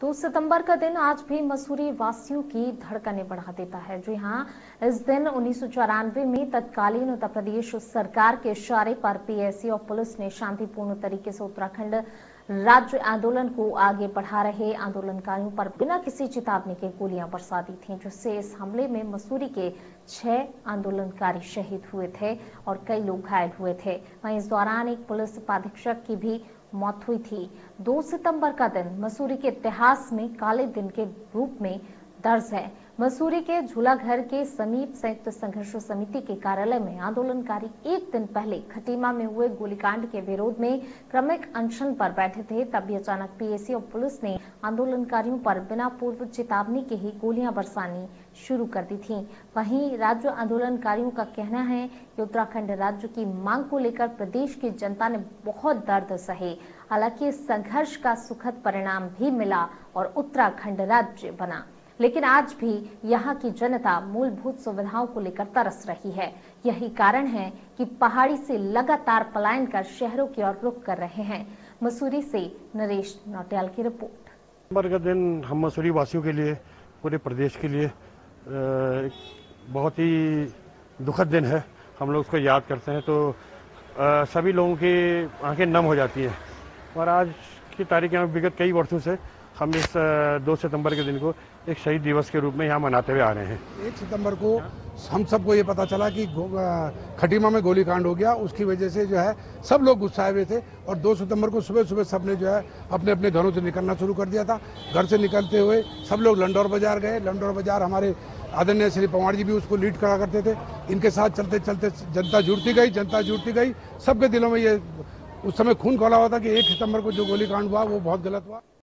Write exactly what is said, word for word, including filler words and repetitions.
दो सितंबर का दिन आज भी मसूरी वासियों की धड़कनें बढ़ा देता है। जी हां, इस दिन उन्नीस सौ चौरानवे में तत्कालीन उत्तर प्रदेश सरकार के इशारे पर पीएसी और पुलिस ने शांतिपूर्ण तरीके से उत्तराखंड राज्य आंदोलन को आगे बढ़ा रहे आंदोलनकारियों पर बिना किसी चेतावनी के गोलियां बरसा दी थी, जिससे इस हमले में मसूरी के छह आंदोलनकारी शहीद हुए थे और कई लोग घायल हुए थे। वहीं इस दौरान एक पुलिस उपाधीक्षक की भी मौत हुई थी। दो सितंबर का दिन मसूरी के इतिहास में काले दिन के रूप में दर्ज है। मसूरी के झूलाघर के समीप संयुक्त संघर्ष समिति के कार्यालय में आंदोलनकारी एक दिन पहले खटीमा में हुए गोलीकांड के विरोध में क्रमिक अनशन पर बैठे थे, तभी अचानक पीएसी और पुलिस ने आंदोलनकारियों पर बिना पूर्व चेतावनी के ही गोलियां बरसानी शुरू कर दी थी। वहीं राज्य आंदोलनकारियों का कहना है कि उत्तराखंड राज्य की मांग को लेकर प्रदेश की जनता ने बहुत दर्द सहे, हालांकि इस संघर्ष का सुखद परिणाम भी मिला और उत्तराखंड राज्य बना, लेकिन आज भी यहाँ की जनता मूलभूत सुविधाओं को लेकर तरस रही है। यही कारण है कि पहाड़ी से लगातार पलायन कर शहरों की ओर रुख कर रहे हैं। मसूरी से नरेश नौटियाल की रिपोर्ट। सितंबर का दिन हम मसूरी वासियों के लिए, पूरे प्रदेश के लिए बहुत ही दुखद दिन है। हम लोग उसको याद करते हैं तो सभी लोगों की आंखें नम हो जाती हैं, और आज की तारीख में विगत कई वर्षों से हम इस दो सितंबर के दिन को एक शहीद दिवस के रूप में यहाँ मनाते हुए आ रहे हैं। एक सितंबर को हम सबको ये पता चला कि खटीमा में गोलीकांड हो गया, उसकी वजह से जो है सब लोग गुस्साए हुए थे, और दो सितंबर को सुबह सुबह सबने जो है अपने अपने घरों से निकलना शुरू कर दिया था। घर से निकलते हुए सब लोग लंडौर बाजार गए। लंडौर बाजार हमारे आदरणीय श्री पंवार जी भी उसको लीड करा करते थे। इनके साथ चलते चलते जनता जुड़ती गई, जनता जुड़ती गई, सबके दिलों में ये उस समय खून खौला हुआ था कि एक सितंबर को जो गोलीकांड हुआ वो बहुत गलत हुआ।